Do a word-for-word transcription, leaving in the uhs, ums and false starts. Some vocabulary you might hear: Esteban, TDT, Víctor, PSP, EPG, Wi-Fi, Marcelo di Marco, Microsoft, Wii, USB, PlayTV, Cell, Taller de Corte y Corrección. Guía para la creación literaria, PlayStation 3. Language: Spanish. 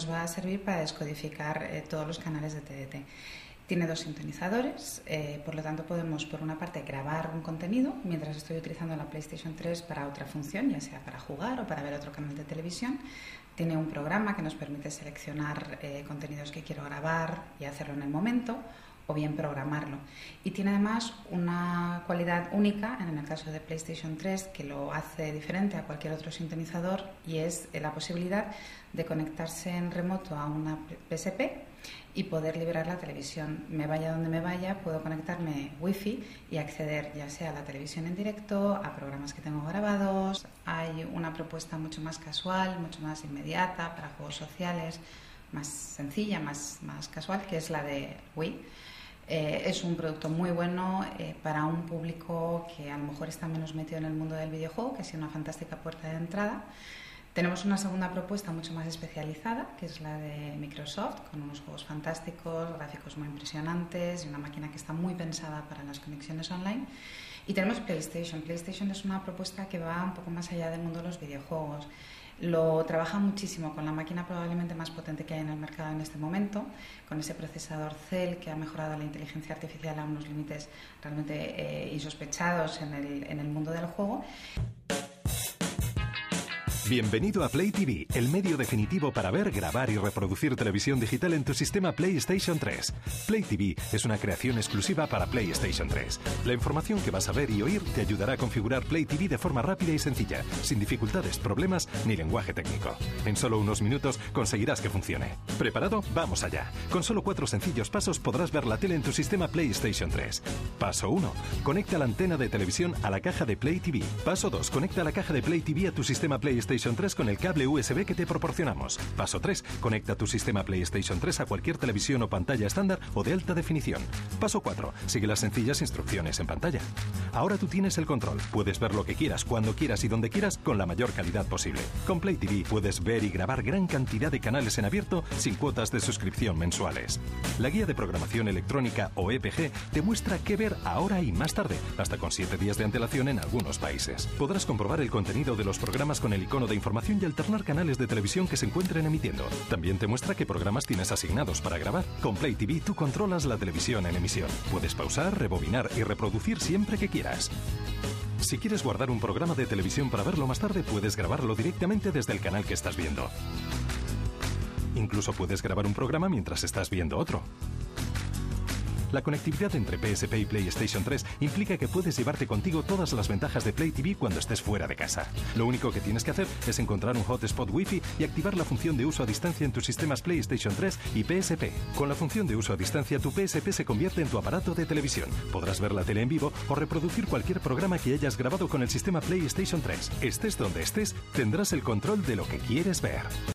nos va a servir para descodificar eh, todos los canales de T D T. Tiene dos sintonizadores, eh, por lo tanto podemos por una parte grabar un contenido mientras estoy utilizando la PlayStation tres para otra función, ya sea para jugar o para ver otro canal de televisión. Tiene un programa que nos permite seleccionar eh, contenidos que quiero grabar y hacerlo en el momento, o bien programarlo. Y tiene además una cualidad única, en el caso de PlayStation tres, que lo hace diferente a cualquier otro sintonizador, y es la posibilidad de conectarse en remoto a una P S P y poder liberar la televisión. Me vaya donde me vaya, puedo conectarme Wi-Fi y acceder ya sea a la televisión en directo, a programas que tengo grabados. Hay una propuesta mucho más casual, mucho más inmediata para juegos sociales, más sencilla, más, más casual, que es la de Wii. Eh, es un producto muy bueno eh, para un público que a lo mejor está menos metido en el mundo del videojuego, que ha sido una fantástica puerta de entrada. Tenemos una segunda propuesta mucho más especializada, que es la de Microsoft, con unos juegos fantásticos, gráficos muy impresionantes y una máquina que está muy pensada para las conexiones online. Y tenemos PlayStation. PlayStation es una propuesta que va un poco más allá del mundo de los videojuegos. Lo trabaja muchísimo con la máquina probablemente más potente que hay en el mercado en este momento, con ese procesador Cell que ha mejorado la inteligencia artificial a unos límites realmente eh, insospechados en el, en el mundo del juego. Bienvenido a PlayTV, el medio definitivo para ver, grabar y reproducir televisión digital en tu sistema PlayStation tres. PlayTV es una creación exclusiva para PlayStation tres. La información que vas a ver y oír te ayudará a configurar PlayTV de forma rápida y sencilla, sin dificultades, problemas ni lenguaje técnico. En solo unos minutos conseguirás que funcione. ¿Preparado? ¡Vamos allá! Con solo cuatro sencillos pasos podrás ver la tele en tu sistema PlayStation tres. Paso uno. Conecta la antena de televisión a la caja de PlayTV. Paso dos. Conecta la caja de PlayTV a tu sistema PlayStation tres con el cable U S B que te proporcionamos. Paso tres. Conecta tu sistema PlayStation tres a cualquier televisión o pantalla estándar o de alta definición. Paso cuatro. Sigue las sencillas instrucciones en pantalla. Ahora tú tienes el control. Puedes ver lo que quieras, cuando quieras y donde quieras con la mayor calidad posible. Con PlayTV puedes ver y grabar gran cantidad de canales en abierto sin cuotas de suscripción mensuales. La guía de programación electrónica o E P G te muestra qué ver ahora y más tarde, hasta con siete días de antelación en algunos países. Podrás comprobar el contenido de los programas con el icono de información y alternar canales de televisión que se encuentren emitiendo. También te muestra qué programas tienes asignados para grabar. Con PlayTV tú controlas la televisión en emisión. Puedes pausar, rebobinar y reproducir siempre que quieras. Si quieres guardar un programa de televisión para verlo más tarde, puedes grabarlo directamente desde el canal que estás viendo. Incluso puedes grabar un programa mientras estás viendo otro. La conectividad entre P S P y PlayStation tres implica que puedes llevarte contigo todas las ventajas de PlayTV cuando estés fuera de casa. Lo único que tienes que hacer es encontrar un hotspot Wi-Fi y activar la función de uso a distancia en tus sistemas PlayStation tres y P S P. Con la función de uso a distancia, tu P S P se convierte en tu aparato de televisión. Podrás ver la tele en vivo o reproducir cualquier programa que hayas grabado con el sistema PlayStation tres. Estés donde estés, tendrás el control de lo que quieres ver.